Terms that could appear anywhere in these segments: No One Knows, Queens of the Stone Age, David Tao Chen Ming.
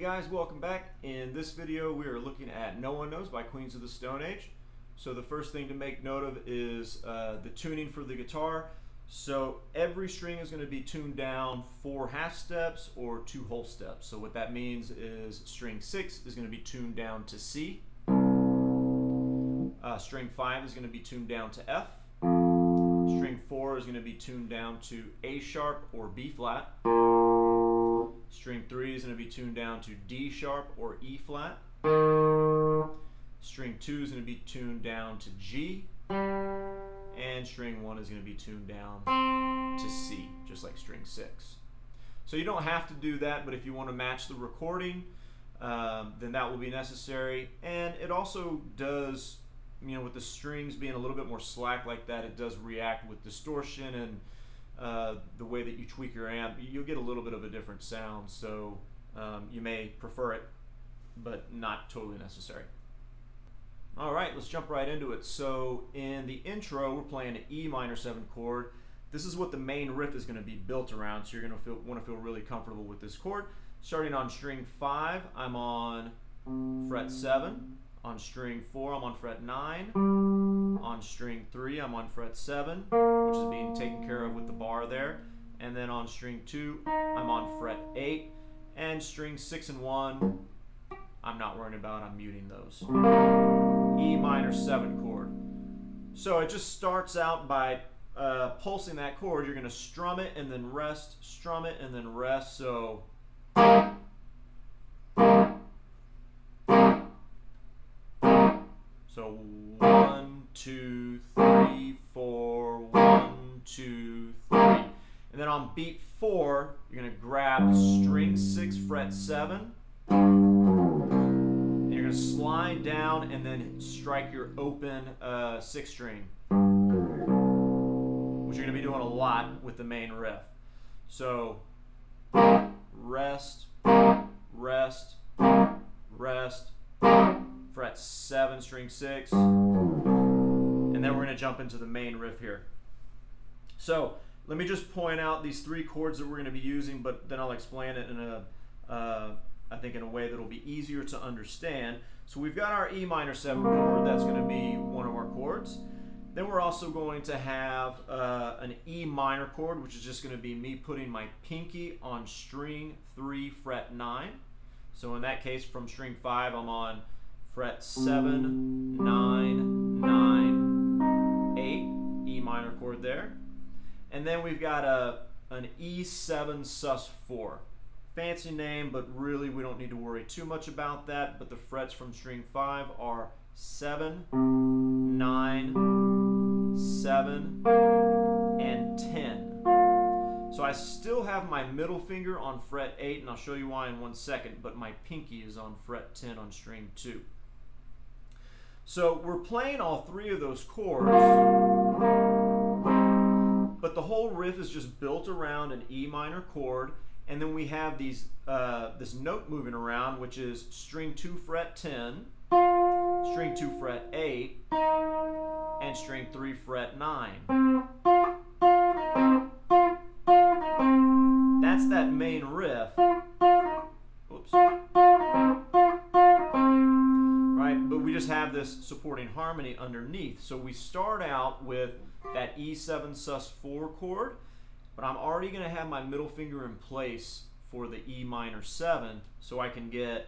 Hey guys, welcome back. In this video we are looking at No One Knows by Queens of the Stone Age. So the first thing to make note of is the tuning for the guitar. So every string is going to be tuned down 4 half steps or 2 whole steps. So what that means is string 6 is going to be tuned down to C. String 5 is going to be tuned down to F. String 4 is going to be tuned down to A sharp or B flat. String 3 is going to be tuned down to D sharp or E flat. String 2 is going to be tuned down to G. And string 1 is going to be tuned down to C, just like string 6. So you don't have to do that, but if you want to match the recording, then that will be necessary. And it also does, you know, with the strings being a little bit more slack like that, it does react with distortion and the way that you tweak your amp, you'll get a little bit of a different sound, so you may prefer it, but not totally necessary. Alright, let's jump right into it. So in the intro, we're playing an E minor 7 chord. This is what the main riff is going to be built around, so you're going to want to feel really comfortable with this chord. Starting on string 5, I'm on fret 7. On string 4, I'm on fret 9. On string 3, I'm on fret 7, which is being taken care of with the bar there. And then on string 2, I'm on fret 8. And string 6 and 1, I'm not worrying about, I'm muting those. E minor 7 chord. So it just starts out by pulsing that chord. You're going to strum it and then rest, strum it and then rest. So... So 1, 2, 3, 4, 1, 2, 3. And then on beat 4, you're going to grab string 6, fret 7. And you're going to slide down and then strike your open 6th string, which you're going to be doing a lot with the main riff. So rest, rest, rest. Fret 7, string 6, and then we're going to jump into the main riff here. So let me just point out these 3 chords that we're going to be using, but then I'll explain it in a, I think in a way that'll be easier to understand. So we've got our E minor 7 chord, that's going to be one of our chords. Then we're also going to have an E minor chord, which is just going to be me putting my pinky on string 3, fret 9. So in that case, from string 5, I'm on fret 7, 9, 9, 8, E minor chord there. And then we've got an E7 sus 4. Fancy name, but really we don't need to worry too much about that. But the frets from string 5 are 7, 9, 7, and 10. So I still have my middle finger on fret 8, and I'll show you why in 1 second, but my pinky is on fret 10 on string 2. So we're playing all 3 of those chords, but the whole riff is just built around an E minor chord, and then we have these this note moving around, which is string 2 fret 10, string 2 fret 8, and string 3 fret 9. That's that main riff. Have this supporting harmony underneath. So we start out with that E7 sus 4 chord, but I'm already going to have my middle finger in place for the E minor 7, so I can get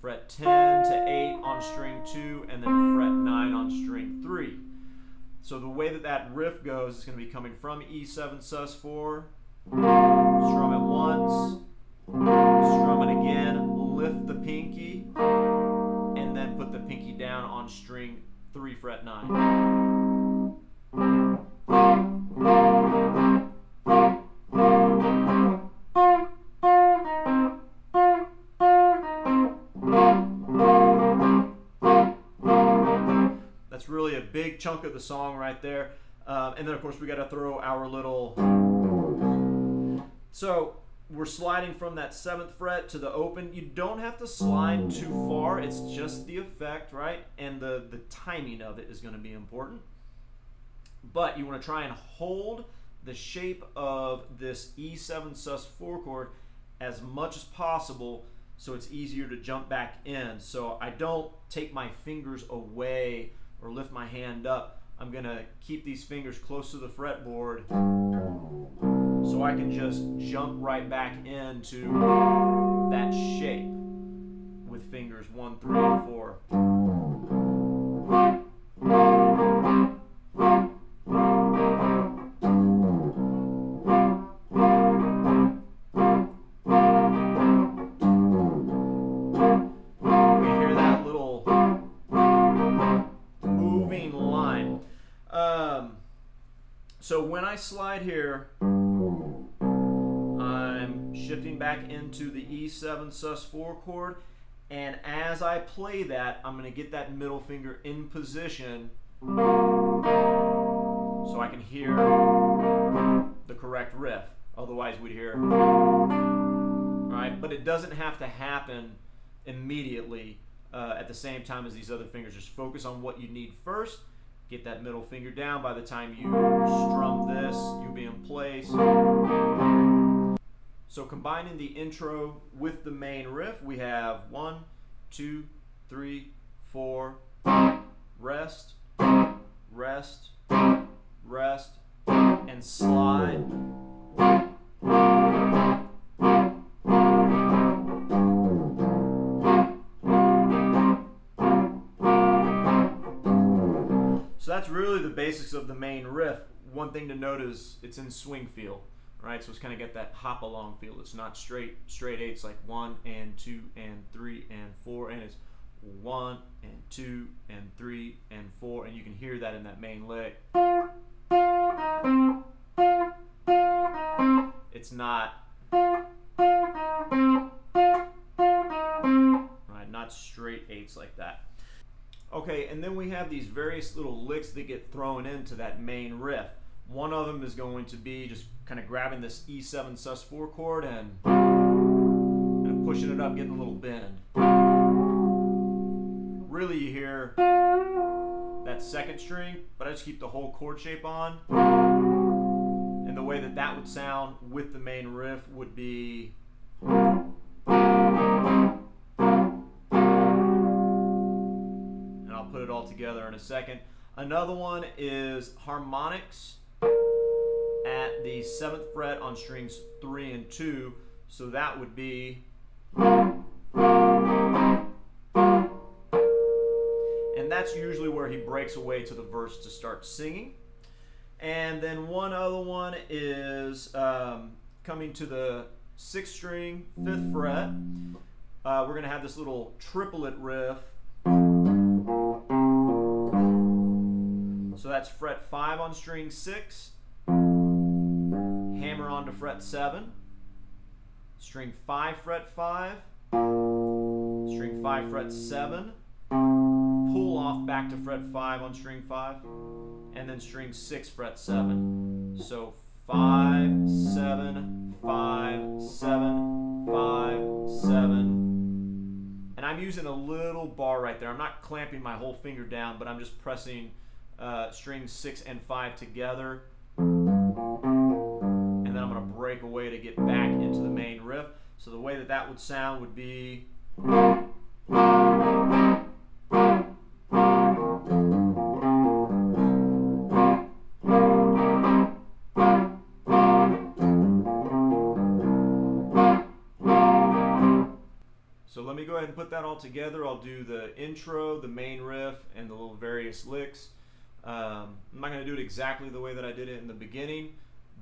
fret 10 to 8 on string 2 and then fret 9 on string 3. So the way that that riff goes is going to be coming from E7 sus 4, strum it once, strum it again, lift the pinky, and then put the pinky down on string 3 fret 9. That's really a big chunk of the song right there. And then of course we got to throw our little... So we're sliding from that 7th fret to the open. You don't have to slide too far. It's just the effect, right? And the timing of it is going to be important. But you want to try and hold the shape of this E7 sus forechord as much as possible so it's easier to jump back in. So I don't take my fingers away or lift my hand up. I'm gonna keep these fingers close to the fretboard so I can just jump right back into that shape with fingers 1, 3, and 4. So when I slide here, I'm shifting back into the E7 sus4 chord, and as I play that, I'm going to get that middle finger in position so I can hear the correct riff. Otherwise we'd hear, right? But it doesn't have to happen immediately at the same time as these other fingers. Just focus on what you need first. Get that middle finger down. By the time you strum this, you'll be in place. So combining the intro with the main riff, we have 1, 2, 3, 4, rest, rest, rest, and slide. So that's really the basics of the main riff. One thing to note is it's in swing feel, right? So it's kind of got that hop along feel. It's not straight eights like 1 and 2 and 3 and 4, and it's 1 and 2 and 3 and 4, and you can hear that in that main lick. It's not right, not straight eights like that. Okay, and then we have these various little licks that get thrown into that main riff. One of them is going to be just kind of grabbing this E7 sus4 chord and kind of pushing it up, getting a little bend. Really you hear that second string, but I just keep the whole chord shape on. And the way that that would sound with the main riff would be... put it all together in a second. Another one is harmonics at the 7th fret on strings 3 and 2. So that would be... And that's usually where he breaks away to the verse to start singing. And then one other one is coming to the 6th string, 5th fret. We're going to have this little triplet riff. So that's fret 5 on string 6, hammer on to fret 7, string 5 fret 5, string 5 fret 7, pull off back to fret 5 on string 5, and then string 6 fret 7. So 5, 7, 5, 7, 5, 7. And I'm using a little bar right there. I'm not clamping my whole finger down, but I'm just pressing strings 6 and 5 together, and then I'm going to break away to get back into the main riff. So the way that that would sound would be, so let me go ahead and put that all together. I'll do the intro, the main riff, and the little various licks. I'm not going to do it exactly the way that I did it in the beginning,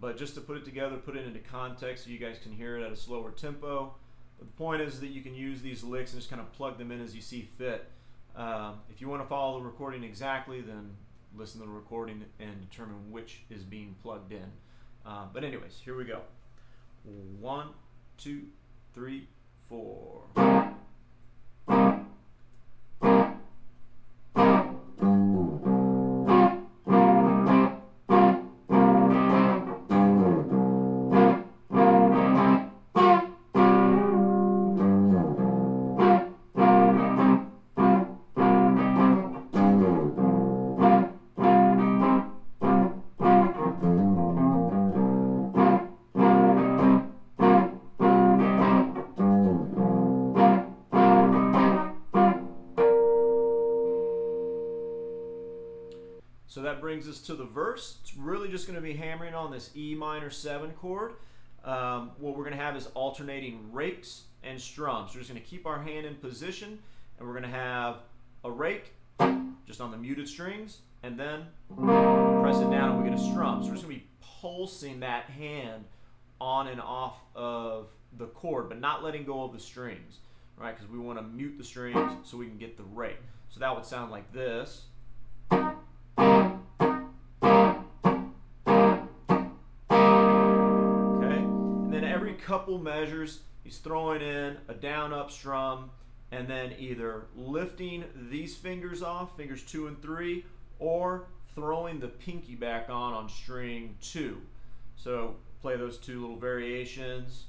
but just to put it together, put it into context so you guys can hear it at a slower tempo. But the point is that you can use these licks and just kind of plug them in as you see fit. If you want to follow the recording exactly, then listen to the recording and determine which is being plugged in. But anyways, here we go. 1, 2, 3, 4. brings us to the verse. It's really just going to be hammering on this E minor 7 chord. What we're going to have is alternating rakes and strums. We're just going to keep our hand in position, and we're going to have a rake just on the muted strings, and then press it down and we get a strum. So we're just going to be pulsing that hand on and off of the chord, but not letting go of the strings, right? Because we want to mute the strings so we can get the rake. So that would sound like this. Okay, and then every couple measures, he's throwing in a down-up strum, and then either lifting these fingers off, fingers 2 and 3, or throwing the pinky back on string 2. So play those two little variations.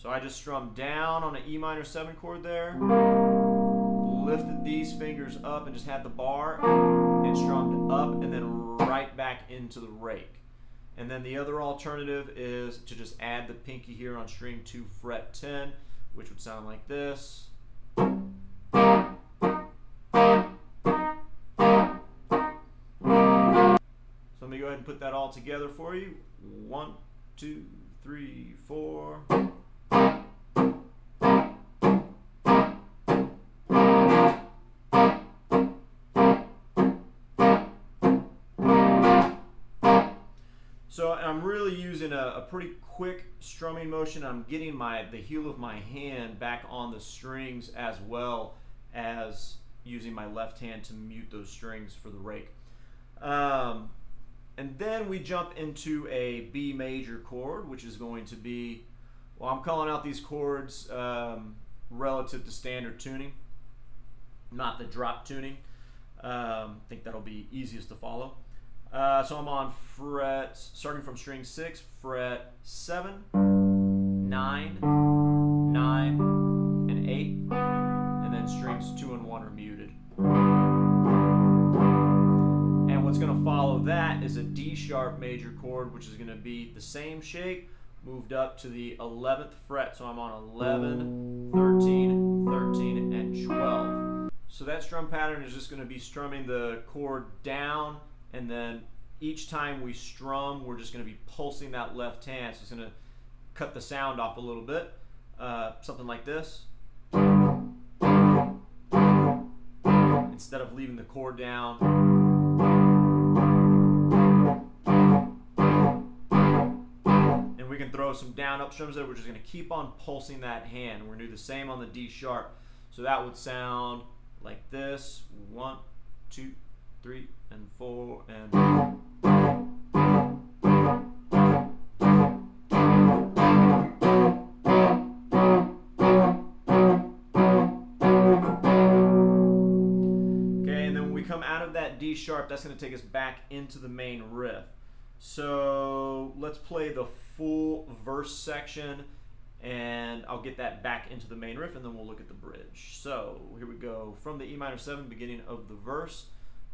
So I just strummed down on an E minor 7 chord there, lifted these fingers up and just had the bar, and strummed up and then right back into the rake. And then the other alternative is to just add the pinky here on string 2 fret 10, which would sound like this. So let me go ahead and put that all together for you. 1, 2, 3, 4. So I'm really using a pretty quick strumming motion. I'm getting the heel of my hand back on the strings, as well as using my left hand to mute those strings for the rake. And then we jump into a B major chord, which is going to be, well, I'm calling out these chords relative to standard tuning, not the drop tuning. I think that'll be easiest to follow. So I'm on frets, starting from string 6, fret 7, 9, 9, and 8, and then strings 2 and 1 are muted. And what's going to follow that is a D sharp major chord, which is going to be the same shape, moved up to the 11th fret, so I'm on 11, 13, 13, and 12. So that strum pattern is just going to be strumming the chord down, and then each time we strum, we're just going to be pulsing that left hand. So it's going to cut the sound off a little bit, something like this. Instead of leaving the chord down. And we can throw some down up strums there. We're just going to keep on pulsing that hand. We're going to do the same on the D sharp. So that would sound like this. 1, 2, 3, and 4, and okay, and then when we come out of that D sharp, that's going to take us back into the main riff. So let's play the full verse section, and I'll get that back into the main riff, and then we'll look at the bridge. So here we go, from the E minor 7, beginning of the verse.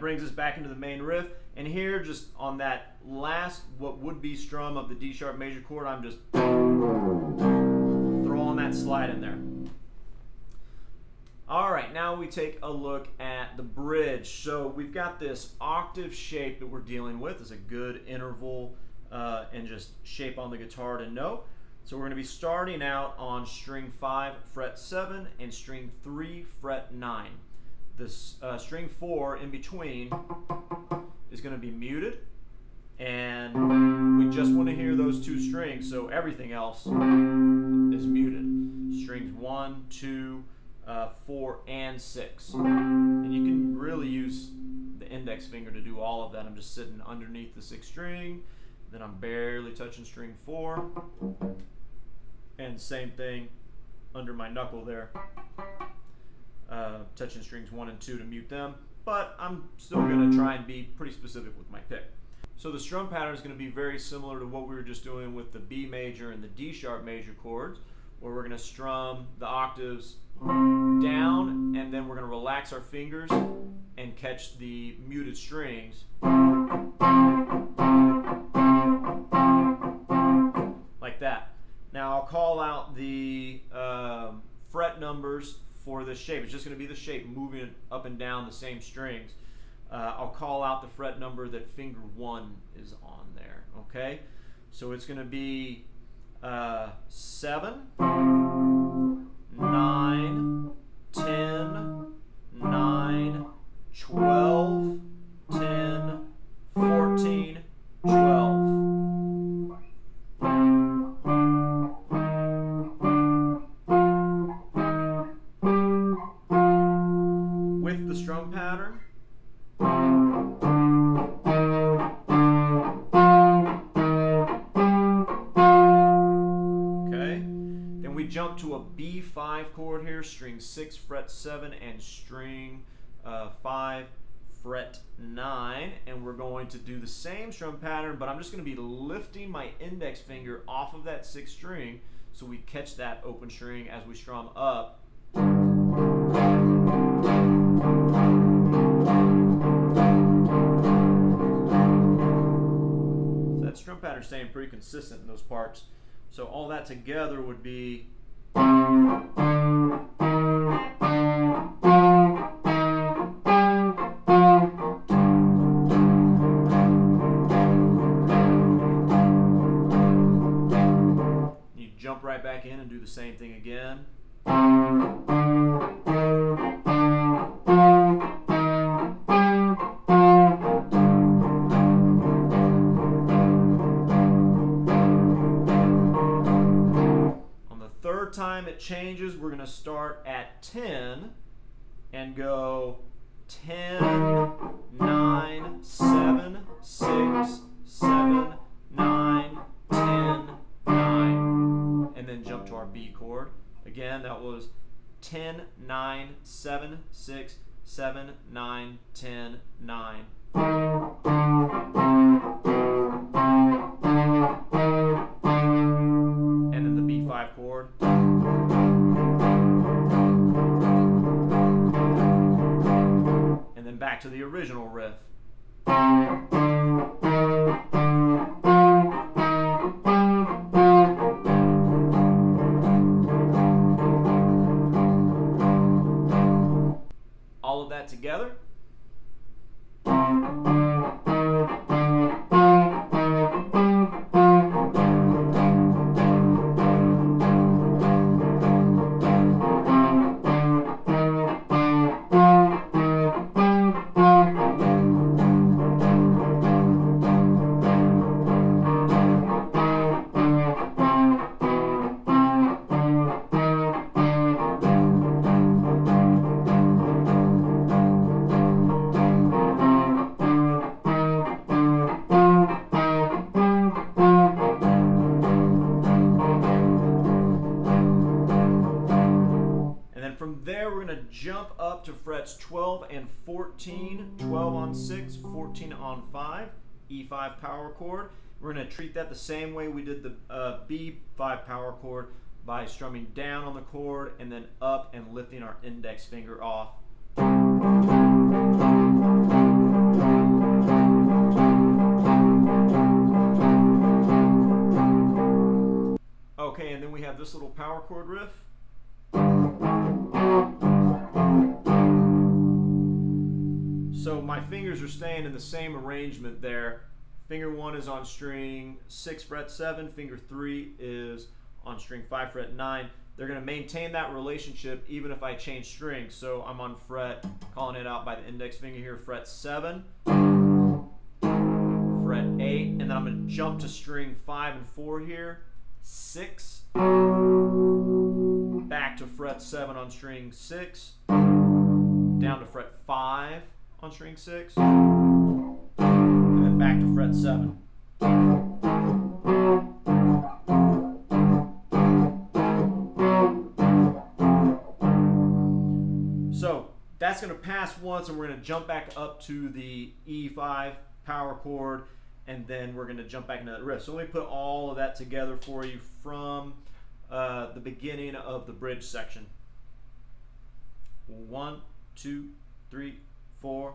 Brings us back into the main riff, and here, just on that last what would be strum of the D sharp major chord, I'm just throwing that slide in there. Alright, now we take a look at the bridge. So we've got this octave shape that we're dealing with. It's a good interval and just shape on the guitar to note. So we're going to be starting out on string 5 fret 7 and string 3 fret 9. This string 4 in between is going to be muted, and we just want to hear those two strings, so everything else is muted. Strings 1, 2, 4, and 6. And you can really use the index finger to do all of that. I'm just sitting underneath the 6th string, then I'm barely touching string 4, and same thing under my knuckle there, touching strings 1 and 2 to mute them, but I'm still going to try and be pretty specific with my pick. So the strum pattern is going to be very similar to what we were just doing with the B major and the D sharp major chords, where we're going to strum the octaves down, and then we're going to relax our fingers and catch the muted strings like that. Now I'll call out the fret numbers for this shape. It's just going to be the shape moving up and down the same strings. I'll call out the fret number that finger 1 is on there, okay? So it's going to be 7, 9, 10, 9, 12, 10, 14, 12. With the strum pattern, jump to a B5 chord here, string 6, fret 7, and string 5, fret 9, and we're going to do the same strum pattern, but I'm just going to be lifting my index finger off of that 6th string so we catch that open string as we strum up. So that strum pattern's staying pretty consistent in those parts. So all that together would be you jump right back in and do the same thing again. Time it changes, we're going to start at 10 and go 10, 9, 7, 6, 7, 9, 10, 9, and then jump to our B chord. Again, that was 10, 9, 7, 6, 7, 9, 10, 9. Chord. And then back to the original riff. All of that together. Jump up to frets 12 and 14, 12 on 6, 14 on 5, E5 power chord. We're going to treat that the same way we did the B5 power chord, by strumming down on the chord and then up and lifting our index finger off. Okay, and then we have this little power chord riff. So my fingers are staying in the same arrangement there. Finger 1 is on string 6 fret 7, finger 3 is on string 5 fret 9. They're going to maintain that relationship even if I change strings. So I'm on fret, calling it out by the index finger here, fret 7, fret 8, and then I'm going to jump to string 5 and 4 here, 6, back to fret 7 on string 6, down to fret 5 on string 6, and then back to fret 7. that's going to pass once, and we're going to jump back up to the E5 power chord, and then we're going to jump back into that riff. So let me put all of that together for you from the beginning of the bridge section. 1, 2, 3, 4.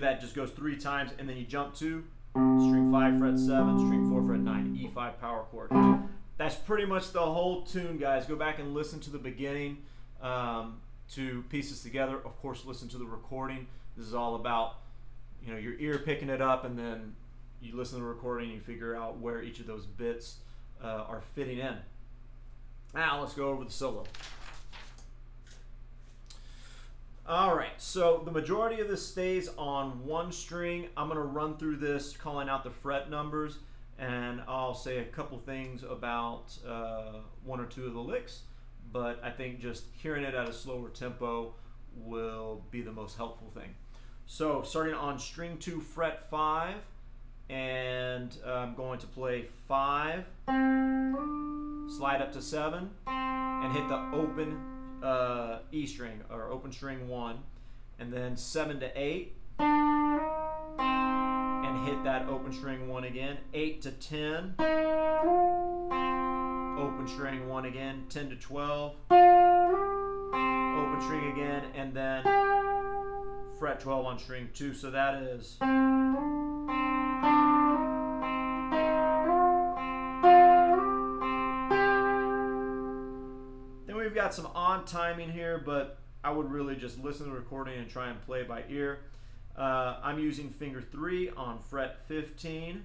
That just goes 3 times, and then you jump to string 5 fret 7, string 4 fret 9, E5 power chord. That's pretty much the whole tune, guys. Go back and listen to the beginning to piece this together. Of course, listen to the recording. This is all about, you know, your ear picking it up, and then you listen to the recording and you figure out where each of those bits are fitting in. Now let's go over the solo. Alright, so the majority of this stays on one string. I'm going to run through this calling out the fret numbers, and I'll say a couple things about one or two of the licks, but I think just hearing it at a slower tempo will be the most helpful thing. So starting on string 2 fret 5, and I'm going to play 5, slide up to 7, and hit the open E string, or open string 1, and then 7 to 8, and hit that open string 1 again. 8 to 10, open string 1 again. 10 to 12, open string again, and then fret 12 on string 2. So that is. We've got some odd timing here, but I would really just listen to the recording and try and play by ear. I'm using finger 3 on fret 15,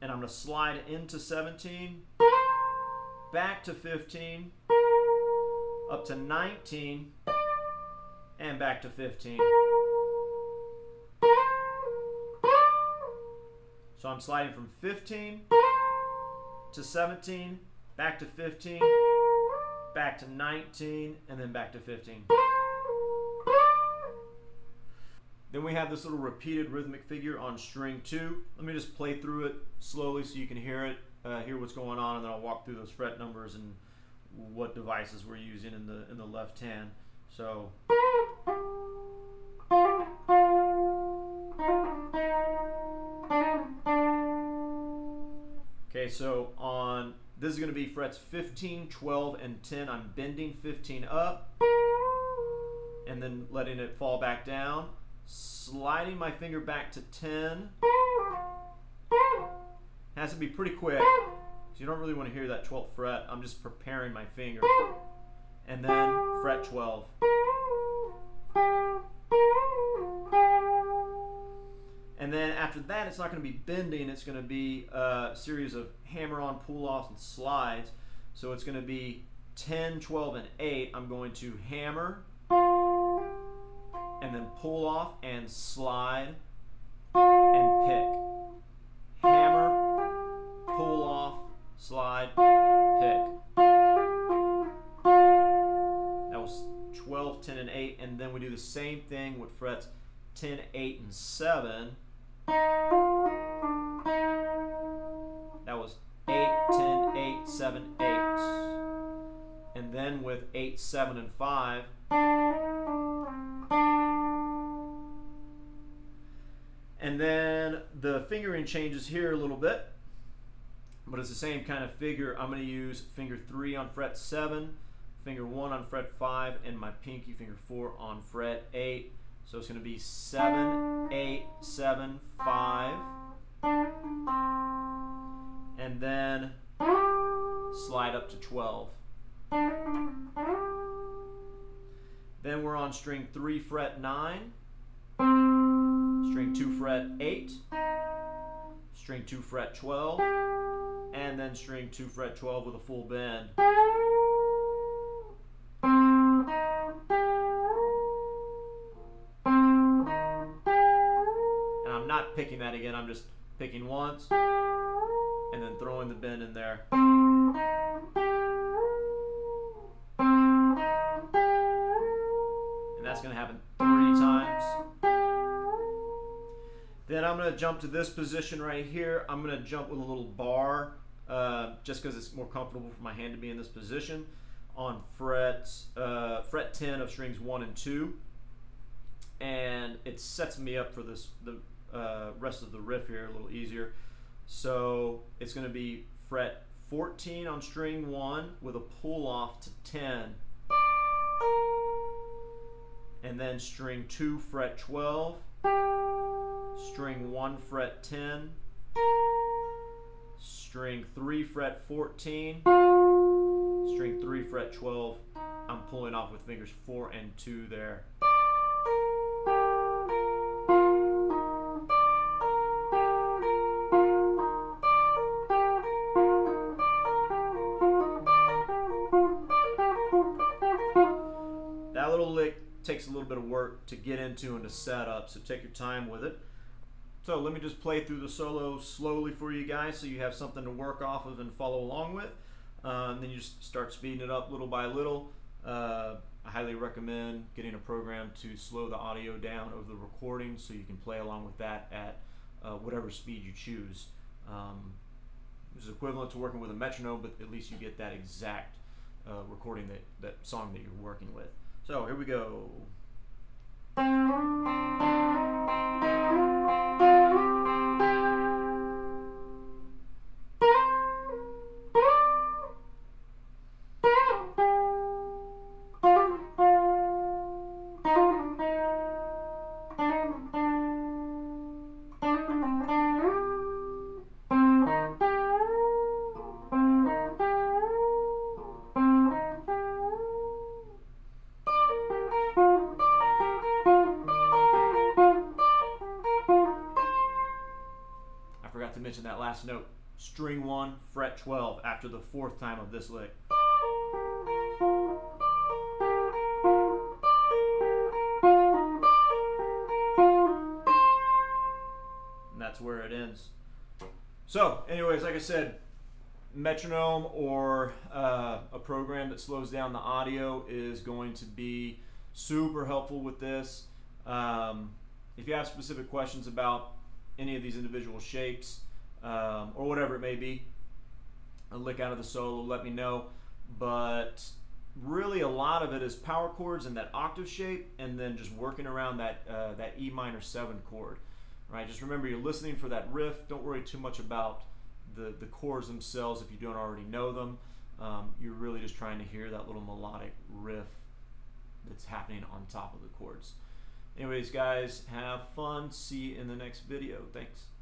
and I'm going to slide into 17, back to 15, up to 19, and back to 15. So I'm sliding from 15 to 17, back to 15, back to 19, and then back to 15. Then we have this little repeated rhythmic figure on string 2. Let me just play through it slowly so you can hear it, hear what's going on, and then I'll walk through those fret numbers and what devices we're using in the left hand. So. Okay, so on this is going to be frets 15, 12, and 10. I'm bending 15 up and then letting it fall back down. Sliding my finger back to 10. It has to be pretty quick, so you don't really want to hear that 12th fret. I'm just preparing my finger. And then fret 12. And then after that, it's not going to be bending. It's going to be a series of hammer-on, pull-offs, and slides. So it's going to be 10, 12, and 8. I'm going to hammer, and then pull off, and slide, and pick. Hammer, pull off, slide, pick. That was 12, 10, and 8. And then we do the same thing with frets 10, 8, and 7. That was 8, 10, 8, 7, 8. And then with 8, 7, and 5. And then the fingering changes here a little bit. but it's the same kind of figure. I'm going to use finger 3 on fret 7, finger 1 on fret 5, and my pinky finger 4 on fret 8. So it's going to be 7, 8, 7, 5, and then slide up to 12. Then we're on string 3, fret 9, string 2, fret 8, string 2, fret 12, and then string 2, fret 12 with a full bend. And I'm not picking that again, I'm just picking once and then throwing the bend in there. And that's going to happen 3 times. Then I'm going to jump to this position right here. I'm going to jump with a little bar just because it's more comfortable for my hand to be in this position on fret 10 of strings 1 and 2. And it sets me up for this, the rest of the riff here a little easier. So it's going to be fret 14 on string 1 with a pull off to 10. And then string 2 fret 12, string 1 fret 10, string 3 fret 14, string 3 fret 12. I'm pulling off with fingers 4 and 2 there. Takes a little bit of work to get into and to set up, so take your time with it. So let me just play through the solo slowly for you guys so you have something to work off of and follow along with. And then you just start speeding it up little by little. I highly recommend getting a program to slow the audio down of the recording so you can play along with that at whatever speed you choose. This is equivalent to working with a metronome, but at least you get that exact recording, that song that you're working with. So here we go. To mention that last note, string 1 fret 12 after the 4th time of this lick. And that's where it ends. So anyways, like I said, metronome or a program that slows down the audio is going to be super helpful with this. If you have specific questions about any of these individual shapes or whatever it may be, a lick out of the solo, let me know. But really a lot of it is power chords and that octave shape, and then just working around that that E minor 7 chord, right? Just remember you're listening for that riff. Don't worry too much about the chords themselves if you don't already know them. You're really just trying to hear that little melodic riff that's happening on top of the chords. Anyways, guys, have fun. See you in the next video. Thanks.